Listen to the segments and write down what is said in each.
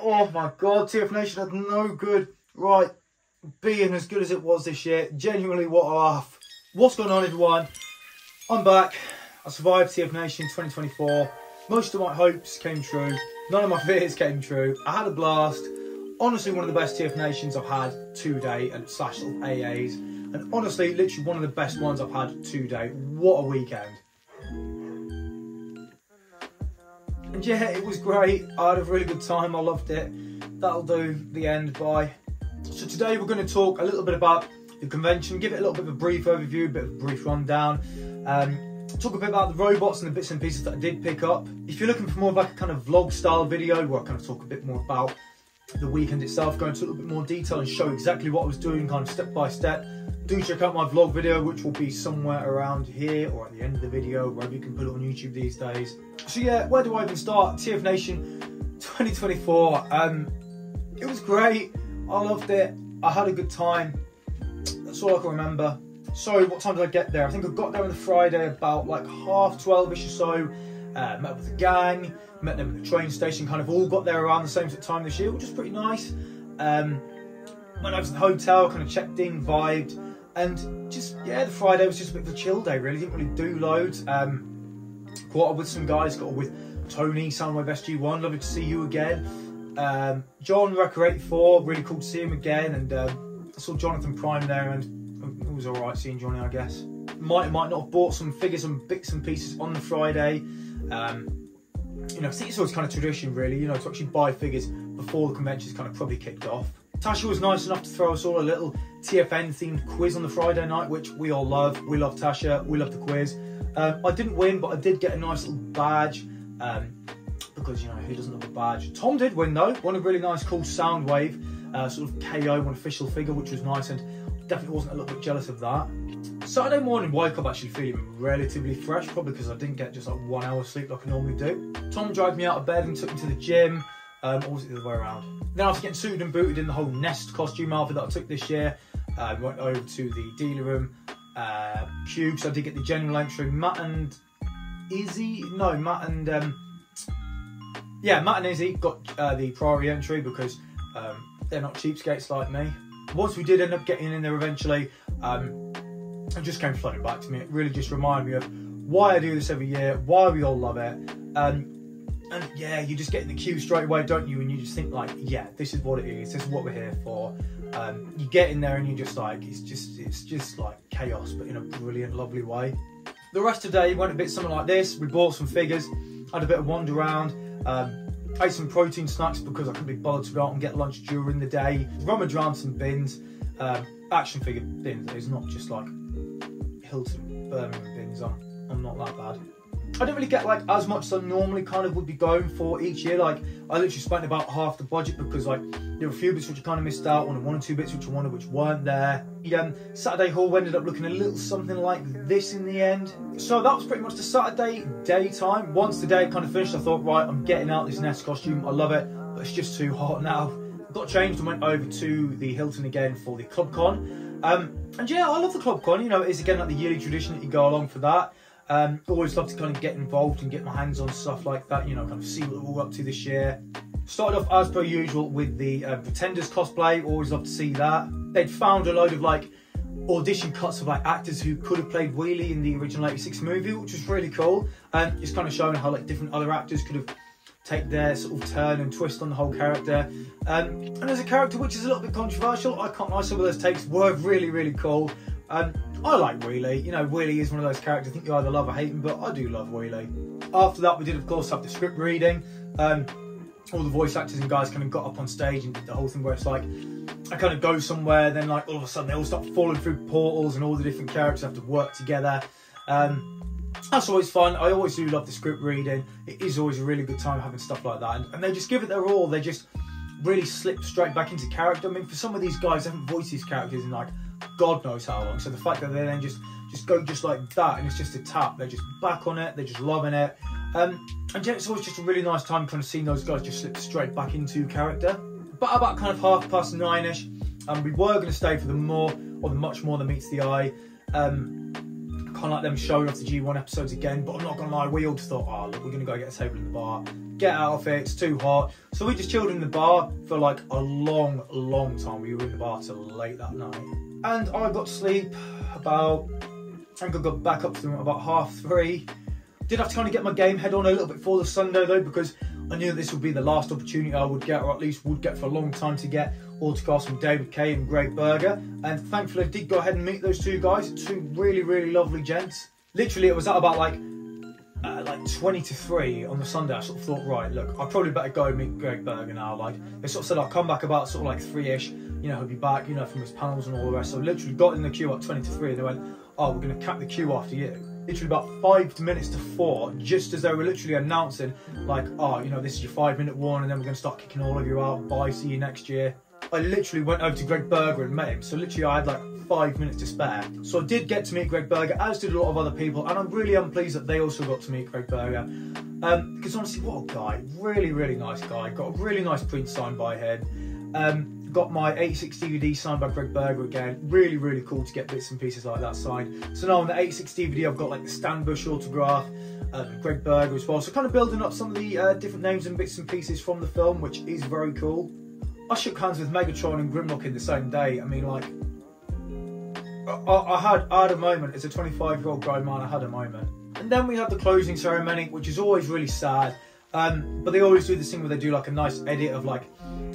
Oh my God, TF Nation had no good right being as good as it was this year. Genuinely, what a laugh. What's going on, everyone? I'm back. I survived TF Nation 2024. Most of my hopes came true. None of my fears came true. I had a blast. Honestly, one of the best TF Nations I've had today and slash AAs. And honestly, literally one of the best ones I've had today. What a weekend. And yeah, it was great. I had a really good time. I loved it. That'll do the end. Bye. So today we're going to talk a little bit about the convention, give it a little bit of a brief overview, a bit of a brief rundown. Talk a bit about the robots and the bits and pieces that I did pick up. If you're looking for more of like a kind of vlog style video where I kind of talk a bit more about the weekend itself, go into a little bit more detail and show exactly what I was doing kind of step by step, do check out my vlog video, which will be somewhere around here or at the end of the video, wherever you can put it on YouTube these days. So yeah, where do I even start? TF Nation 2024. It was great. I loved it. I had a good time. That's all I can remember. So what time did I get there? I think I got there on the Friday about like half 12ish or so. Met with the gang, met them at the train station, kind of all got there around the same time this year, which is pretty nice. Went over to the hotel, kind of checked in, vibed, and just, yeah, the Friday was just a bit of a chill day, really. Didn't really do loads. Caught up with some guys, got up with Tony, Soundwave SG1, lovely to see you again. John Rucker84, really cool to see him again, and I saw Jonathan Prime there, and it was alright seeing Johnny, I guess. Might not have bought some figures and bits and pieces on the Friday. You know, I think it's always kind of tradition, really, you know, to actually buy figures before the convention's kind of probably kicked off. Tasha was nice enough to throw us all a little TFN themed quiz on the Friday night, which we all love. We love Tasha, we love the quiz. I didn't win, but I did get a nice little badge, because, you know, who doesn't love a badge? Tom did win, though. Won a really nice, cool Soundwave, sort of KO, one official figure, which was nice, and definitely wasn't a little bit jealous of that. Saturday morning, woke up actually feeling relatively fresh, probably because I didn't get just like 1 hour sleep like I normally do. Tom dragged me out of bed and took me to the gym, or was it the other way around? Then after getting suited and booted in the whole NEST costume outfit that I took this year, went over to the dealer room, Cube, so I did get the general entry. Matt and Izzy got the priority entry because they're not cheapskates like me. Once we did end up getting in there eventually, it just came flooding back to me. It really just reminded me of why I do this every year, why we all love it. And yeah, you just get in the queue straight away, don't you? And you just think like, yeah, this is what it is. This is what we're here for. You get in there and you're just like, it's just like chaos, but in a brilliant, lovely way. The rest of the day went a bit something like this. We bought some figures, had a bit of wander around, ate some protein snacks because I couldn't be bothered to go out and get lunch during the day. Rummage around some bins, action figure bins. It's not just like Hilton, Birmingham bins. I'm not that bad. I don't really get like as much as I normally kind of would be going for each year. Like I literally spent about half the budget because like there were a few bits which I kind of missed out on, and one or two bits which I wanted which weren't there. Saturday haul ended up looking a little something like this in the end. So that was pretty much the Saturday daytime. Once the day kind of finished, I thought, right, I'm getting out this Nest costume. I love it, but it's just too hot now. Got changed and went over to the Hilton again for the Club Con. And yeah, I love the Club Con. You know, it is again like the yearly tradition that you go along for that. Always love to kind of get involved and get my hands on stuff like that, you know, kind of see what we're up to this year. Started off as per usual with the Pretenders cosplay, always love to see that. They'd found a load of like audition cuts of like actors who could have played Wheelie in the original 86 movie, which was really cool. And it's kind of showing how like different other actors could have take their sort of turn and twist on the whole character. And there's a character which is a little bit controversial. I can't lie, some of those takes were really, really cool. I like Wheelie. You know, Wheelie is one of those characters I think you either love or hate him, but I do love Wheelie. After that, we did, of course, have the script reading. All the voice actors and guys kind of got up on stage and did the whole thing where it's like, I kind of go somewhere, then like all of a sudden they all start falling through portals and all the different characters have to work together. That's always fun. I always do love the script reading. It is always a really good time having stuff like that. And they just give it their all. They just really slip straight back into character. I mean, for some of these guys, they haven't voiced these characters in like God knows how long. So the fact that they then just go just like that and it's just a tap. They're just back on it. They're just loving it. And yeah, it's always just a really nice time kind of seeing those guys just slip straight back into character. But about kind of 9:30ish, and we were going to stay for the more, or the much more that meets the eye. Kind of like them showing off the G1 episodes again, but I'm not gonna lie, we all just thought, oh look, we're gonna go get a table in the bar, get out of it, it's too hot. So we just chilled in the bar for like a long, long time. We were in the bar till late that night. And I got to sleep about, I think I got back up to about 3:30. Did have to kind of get my game head on a little bit for the Sunday though, because I knew that this would be the last opportunity I would get, or at least would get for a long time, to get autographs from David Kaye and Greg Berger. And thankfully I did go ahead and meet those two guys, two really, really lovely gents. Literally it was at about like 20 to 3 on the Sunday. I sort of thought, right, look, I probably better go meet Greg Berger now. Like, they sort of said I'll come back about sort of like 3ish, you know, he'll be back, you know, from his panels and all the rest. So I literally got in the queue at 20 to 3 and they went, oh, we're going to cut the queue after you. Literally about 5 minutes to 4, just as they were literally announcing, like, oh, you know, this is your 5-minute warning, and then we're going to start kicking all of you out, bye, see you next year. I literally went over to Greg Berger and met him, so literally I had like 5 minutes to spare. So I did get to meet Greg Berger, as did a lot of other people, and I really am pleased that they also got to meet Greg Berger, because honestly, what a guy, really, really nice guy. Got a really nice print signed by him, got my 86 DVD signed by Greg Berger again. Really, really cool to get bits and pieces like that signed. So now on the 86 DVD, I've got like the Stan Bush autograph, Greg Berger as well. So kind of building up some of the different names and bits and pieces from the film, which is very cool. I shook hands with Megatron and Grimlock in the same day. I mean, like, I had a moment. As a 25-year-old grown man, I had a moment. And then we had the closing ceremony, which is always really sad. But they always do this thing where they do like a nice edit of like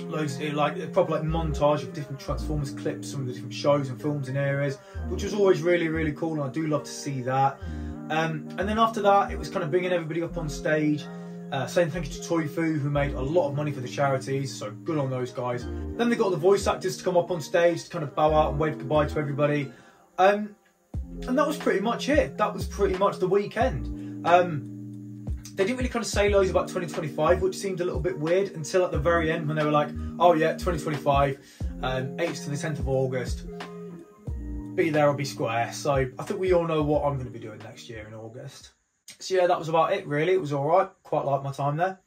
loads, like a proper like montage of different Transformers clips, some of the different shows and films and areas, which was always really, really cool, and I do love to see that. And then after that, it was kind of bringing everybody up on stage, saying thank you to Toyfu, who made a lot of money for the charities, so good on those guys. Then they got the voice actors to come up on stage to kind of bow out and wave goodbye to everybody, and that was pretty much it. That was pretty much the weekend. They didn't really kind of say loads about 2025, which seemed a little bit weird, until at the very end when they were like, oh yeah, 2025, 8th to the 10th of August, be there or be square. So I think we all know what I'm going to be doing next year in August. So yeah, that was about it really. It was alright, quite like my time there.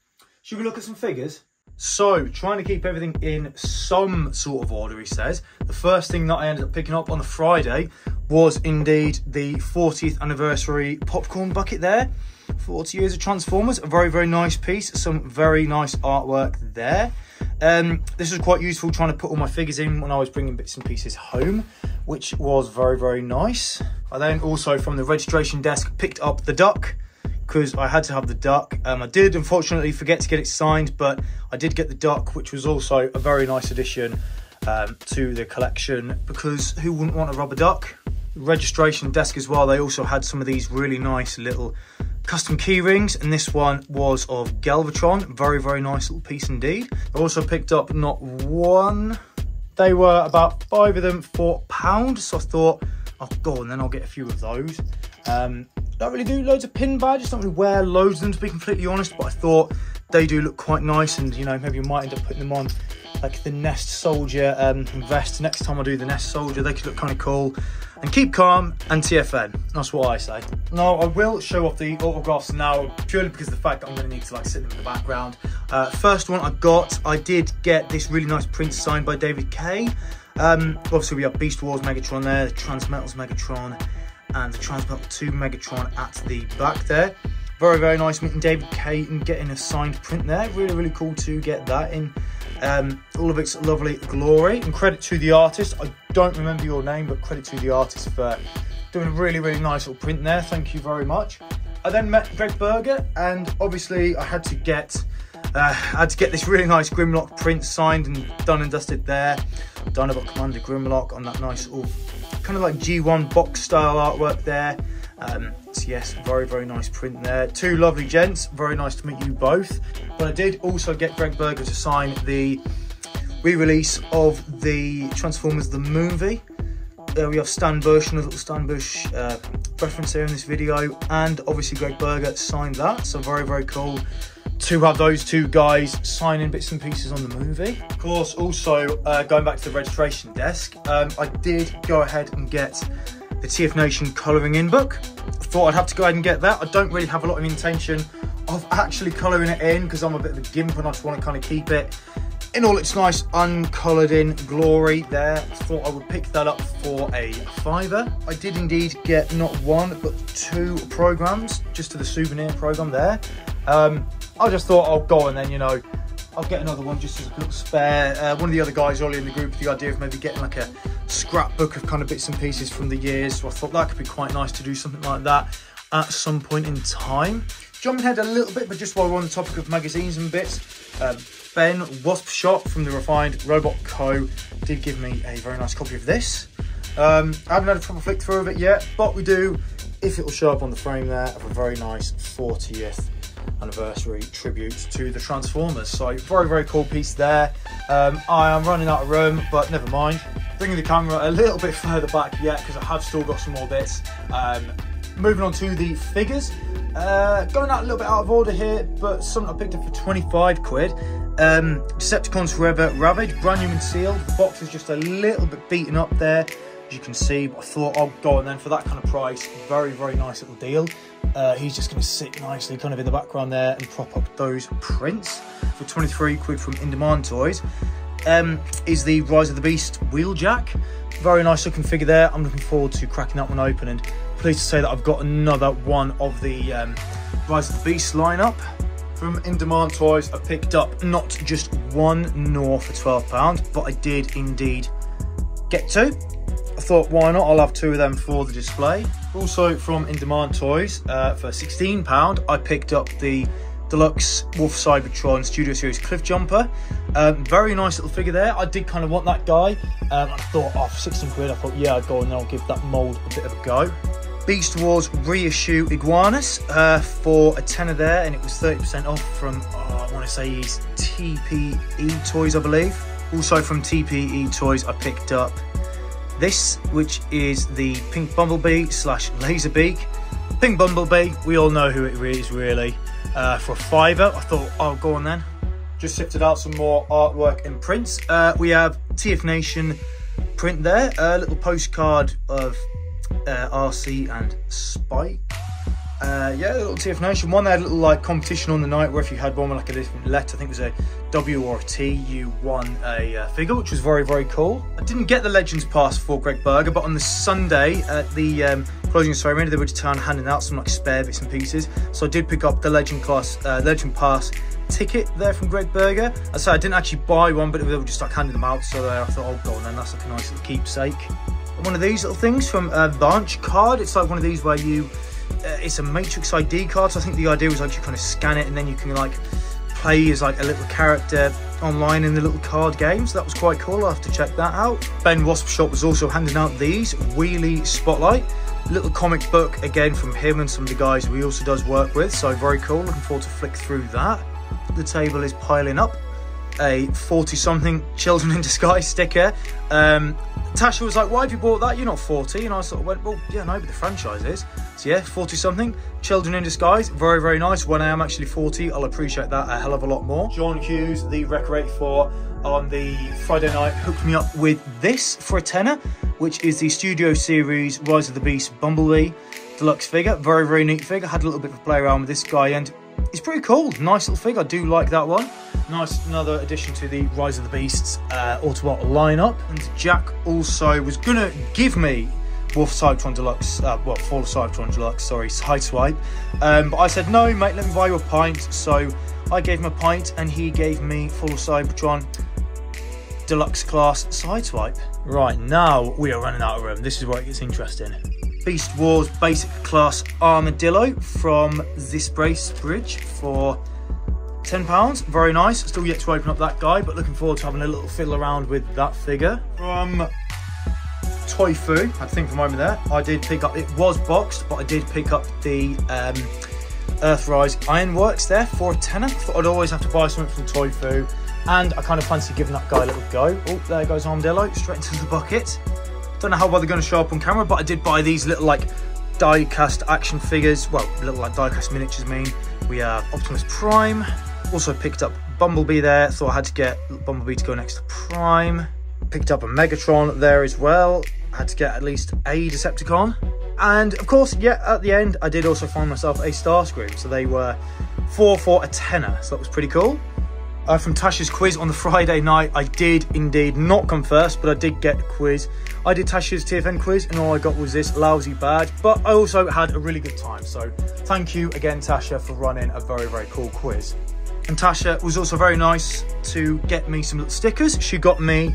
Should we look at some figures? So, trying to keep everything in some sort of order, he says. The first thing that I ended up picking up on the Friday was indeed the 40th anniversary popcorn bucket there. 40 years of Transformers, a very, very nice piece. Some very nice artwork there. This was quite useful trying to put all my figures in when I was bringing bits and pieces home, which was very, very nice. I then also, from the registration desk, picked up the duck, because I had to have the duck. I did unfortunately forget to get it signed, but I did get the duck, which was also a very nice addition to the collection, because who wouldn't want a rubber duck? The registration desk as well, they also had some of these really nice little custom key rings, and this one was of Galvatron. Very, very nice little piece indeed. I also picked up not one, they were about 5 of them for £1, so I thought, oh, go on then, I'll get a few of those. Don't really do loads of pin badges, don't really wear loads of them to be completely honest, but I thought they do look quite nice, and you know, maybe you might end up putting them on like the NEST Soldier vest. Next time I do the NEST Soldier, they could look kind of cool. And keep calm and TFN, that's what I say. Now, I will show off the autographs now, purely because of the fact that I'm going to need to like sit them in the background. First one I got, I did get this really nice print signed by David Kaye. Obviously we have Beast Wars Megatron there, the Transmetals Megatron, and the Transmetal 2 Megatron at the back there. Very, very nice meeting David Kaye and getting a signed print there. Really, really cool to get that in all of its lovely glory. And credit to the artist, I don't remember your name, but credit to the artist for doing a really, really nice little print there. Thank you very much. I then met Greg Berger, and obviously I had to get this really nice Grimlock print signed and done and dusted there. Dinobot Commander Grimlock on that nice little kind of like G1 box style artwork there. So yes, very, very nice print there. Two lovely gents, very nice to meet you both. But I did also get Greg Berger to sign the re-release of the Transformers the movie. We have Stan Bush, another little Stan Bush reference here in this video, and obviously Greg Berger signed that, so very, very cool to have those two guys signing bits and pieces on the movie. Of course, also going back to the registration desk, I did go ahead and get the TF Nation colouring in book. I thought I'd have to go ahead and get that. I don't really have a lot of intention of actually colouring it in, because I'm a bit of a gimp and I just want to kind of keep it in all its nice uncoloured in glory there. I thought I would pick that up for a £5. I did indeed get not one but 2 programmes, just to the souvenir programme there. I just thought I'll go and then, you know, I'll get another one just as a little spare. One of the other guys, Ollie, in the group, the idea of maybe getting like a scrapbook of kind of bits and pieces from the years. So I thought that could be quite nice to do something like that at some point in time. Jumping ahead a little bit, but just while we're on the topic of magazines and bits, Ben Wasp Shop from the Refined Robot Co. did give me a very nice copy of this. I haven't had a proper flick through of it yet, but we do, if it will show up on the frame there, of a very nice 40th anniversary tribute to the Transformers. So very, very cool piece there. I am running out of room, but never mind. Bringing the camera a little bit further back yet, because I have still got some more bits. Moving on to the figures. Going out a little bit out of order here, but something I picked up for 25 quid. Decepticons Forever Ravage, brand new and sealed. The box is just a little bit beaten up there, as you can see, but I thought I'll go, and then for that kind of price, very, very nice little deal. He's just going to sit nicely kind of in the background there and prop up those prints. For 23 quid from In-Demand Toys is the Rise of the Beast Wheeljack. Very nice looking figure there. I'm looking forward to cracking that one open, and pleased to say that I've got another one of the Rise of the Beast lineup from In-Demand Toys. I picked up not just one Gnaw for £12, but I did indeed get two. I thought, why not? I'll have two of them for the display. Also from In-Demand Toys, for £16, I picked up the Deluxe Wolf Cybertron Studio Series Cliffjumper. Very nice little figure there. I did kind of want that guy. I thought, oh, for 16 quid, I thought, yeah, I'd go and I'll give that mould a bit of a go. Beast Wars reissue Iguanus for a tenner there, and it was 30% off from, I want to say he's TPE Toys, I believe. Also from TPE Toys, I picked up this, which is the Pink Bumblebee slash Laserbeak. Pink Bumblebee, we all know who it is really. For a £5, I thought, oh, go on then. Just sifted out some more artwork and prints. We have TF Nation print there, a little postcard of RC and Spike. Yeah, a little TF Nation one. They had a little like competition on the night where if you had one with like a different letter, I think it was a W or a T, you won a figure, which was very, very cool. I didn't get the Legends Pass for Greg Berger, but on the Sunday at the closing ceremony, they were just handing out some like spare bits and pieces. So I did pick up the Legend Pass ticket there from Greg Berger. So I didn't actually buy one, but they were just like handing them out. So I thought, oh god, then that's like a nice little keepsake. And one of these little things from Vanch Card. It's like one of these where you. It's a Matrix ID card, so I think the idea was like you kind of scan it and then you can like play as like a little character online in the little card game, so that was quite cool. I'll have to check that out. Ben Wasp Shop was also handing out these Wheelie Spotlight, little comic book again from him and some of the guys who he also does work with, so very cool. Looking forward to flick through that. The table is piling up. A 40-something Children in Disguise sticker. Tasha was like, why have you bought that? You're not 40. And I sort of went, well, yeah, no, but the franchise is. So yeah, 40-something Children in Disguise. Very, very nice. When I am actually 40, I'll appreciate that a hell of a lot more. John Hughes, the Rucker84, on the Friday night hooked me up with this for a tenner, which is the Studio Series Rise of the Beast Bumblebee Deluxe figure. Very, very neat figure. Had a little bit of a play around with this guy and it's pretty cool. Nice little figure. I do like that one. Nice, another addition to the Rise of the Beasts Autobot lineup. And Jack also was going to give me Fall of Cybertron Deluxe, sorry, Sideswipe. But I said, no, mate, let me buy you a pint. So I gave him a pint and he gave me Fall of Cybertron Deluxe Class Sideswipe. Right, now we are running out of room. This is where it gets interesting. Beast Wars Basic Class Armadillo from this Bracebridge for £10. Very nice. Still yet to open up that guy, but looking forward to having a little fiddle around with that figure. From Toyfu, I think for a moment there, I did pick up, it was boxed, but I did pick up the Earthrise Ironworks there for a tenner. Thought I'd always have to buy something from Toyfu, and I kind of fancy giving that guy a little go. Oh, there goes Armadillo, straight into the bucket. Don't know how well they're going to show up on camera, but I did buy these little like die-cast action figures. Well, little like die-cast miniatures mean. We have Optimus Prime. Also picked up Bumblebee there. Thought I had to get Bumblebee to go next to Prime. Picked up a Megatron there as well. Had to get at least a Decepticon. And of course, yeah, at the end, I did also find myself a Starscream. So they were 4 for a tenner. So that was pretty cool. From Tasha's quiz on the Friday night, I did indeed not come first, but I did get a quiz. I did Tasha's TFN quiz and all I got was this lousy badge, but I also had a really good time, so thank you again, Tasha, for running a very cool quiz. And Tasha was also very nice to get me some little stickers. She got me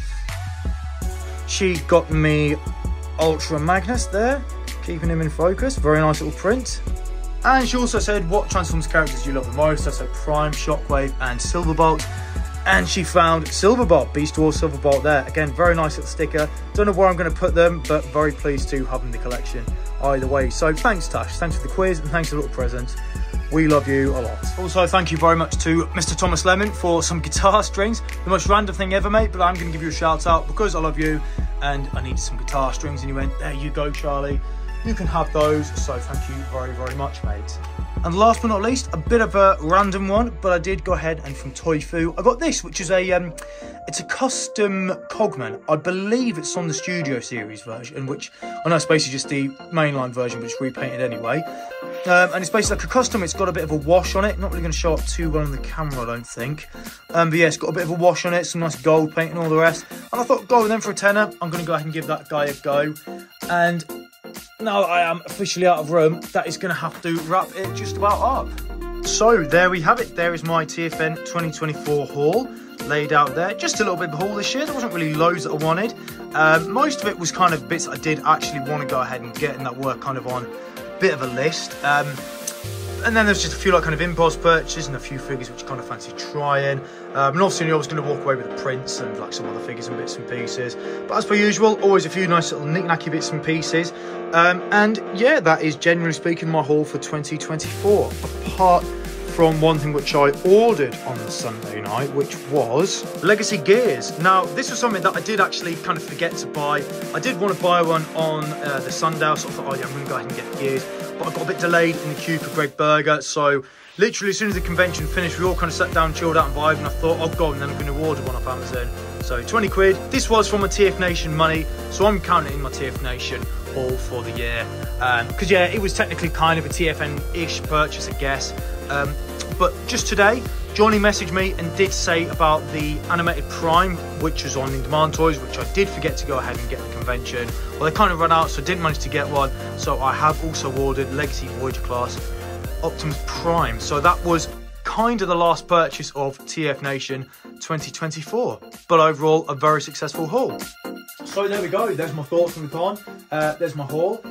Ultra Magnus there, keeping him in focus, very nice little print. And she also said, what Transformers characters do you love the most? I said Prime, Shockwave and Silverbolt. And she found Silverbolt, Beast Wars Silverbolt there. Again, very nice little sticker. Don't know where I'm going to put them, but very pleased to have them in the collection either way. So thanks, Tash. Thanks for the quiz and thanks for the little present. We love you a lot. Also, thank you very much to Mr. Thomas Lemon for some guitar strings. The most random thing ever, mate, but I'm going to give you a shout out because I love you and I needed some guitar strings. And you went, there you go, Charlie. You can have those. So thank you very much, mate. And last but not least, a bit of a random one, but I did go ahead and from Toyfu, I got this, which is a, it's a custom Cogman. I believe it's on the Studio Series version, which I know it's basically just the mainline version, which is repainted anyway. And it's basically like a custom. It's got a bit of a wash on it. Not really going to show up too well on the camera, I don't think. But yeah, it's got a bit of a wash on it, some nice gold paint and all the rest. And I thought, go with them for a tenner. I'm going to go ahead and give that guy a go. And now I am officially out of room. That is going to have to wrap it just about up. So there we have it. There is my TFN 2024 haul laid out there. Just a little bit of a haul this year. There wasn't really loads that I wanted. Most of it was kind of bits I did actually want to go ahead and get, and that were kind of on bit of a list, and then there's just a few like kind of impulse purchases and a few figures which kind of fancy trying, and obviously I was going to walk away with the prints and like some other figures and bits and pieces, but as per usual, always a few nice little knick-knacky bits and pieces, and yeah, that is generally speaking my haul for 2024, apart from one thing which I ordered on the Sunday night, which was Legacy Gears. Now, this was something that I did actually kind of forget to buy. I did want to buy one on the Sunday, so I thought, oh yeah, I'm going to go ahead and get Gears. But I got a bit delayed in the queue for Greg Berger, so literally as soon as the convention finished, we all kind of sat down, chilled out and vibed, and I thought, oh god, and then I'm going to order one off Amazon. So 20 quid. This was from my TF Nation money, so I'm counting in my TF Nation haul for the year. Because yeah, it was technically kind of a TFN-ish purchase, I guess. But just today, Johnny messaged me and did say about the animated Prime, which was on In-Demand Toys, which I did forget to go ahead and get at the convention. Well, they kind of ran out, so I didn't manage to get one. So I have also ordered Legacy Voyager Class Optimus Prime. So that was kind of the last purchase of TF Nation 2024. But overall, a very successful haul. So there we go. There's my thoughts on the con. There's my haul.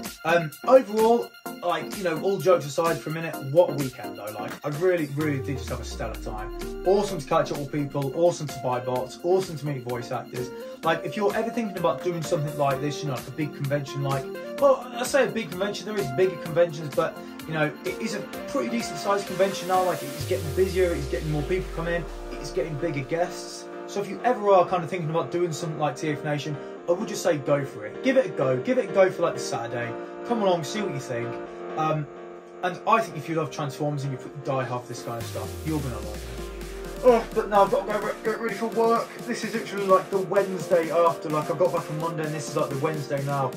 Overall, like, you know, all jokes aside for a minute, what a weekend though. Like, I really did just have a stellar time. Awesome to catch up with people, awesome to buy bots, awesome to meet voice actors. Like, if you're ever thinking about doing something like this, you know, like a big convention, like, well, I say a big convention, there is bigger conventions, but, you know, it is a pretty decent sized convention now. Like, it's getting busier, it's getting more people come in, it's getting bigger guests. So if you ever are kind of thinking about doing something like TF Nation, I would just say go for it. Give it a go. Give it a go for like the Saturday. Come along, see what you think. And I think if you love Transformers and you die half this kind of stuff, you're going to like it. Oh, but now I've got to go get ready for work. This is literally like the Wednesday after. Like, I got back on Monday and this is like the Wednesday now.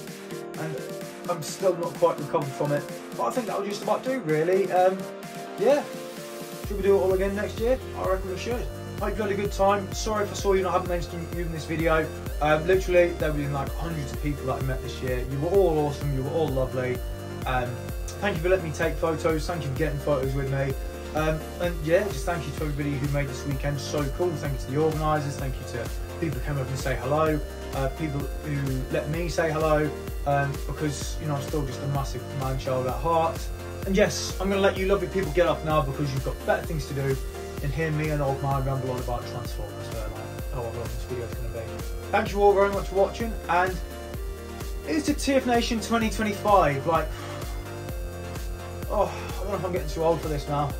And I'm still not quite recovered from it. But I think that will just about do, really. Yeah. Should we do it all again next year? I reckon we should. Hope you had a good time. Sorry if I saw you and I haven't mentioned you in this video. Literally, there been like hundreds of people that I met this year. You were all awesome. You were all lovely. Thank you for letting me take photos. Thank you for getting photos with me. And yeah, just thank you to everybody who made this weekend so cool. Thank you to the organisers. Thank you to people who came over and say hello. People who let me say hello. Because, you know, I'm still just a massive man-child at heart. And yes, I'm going to let you lovely people get off now because you've got better things to do. And hear me and old man ramble on about Transformers, where like how long this video is going to be. Thank you all very much for watching, and it's the TF Nation 2025. Like, oh, I wonder if I'm getting too old for this now.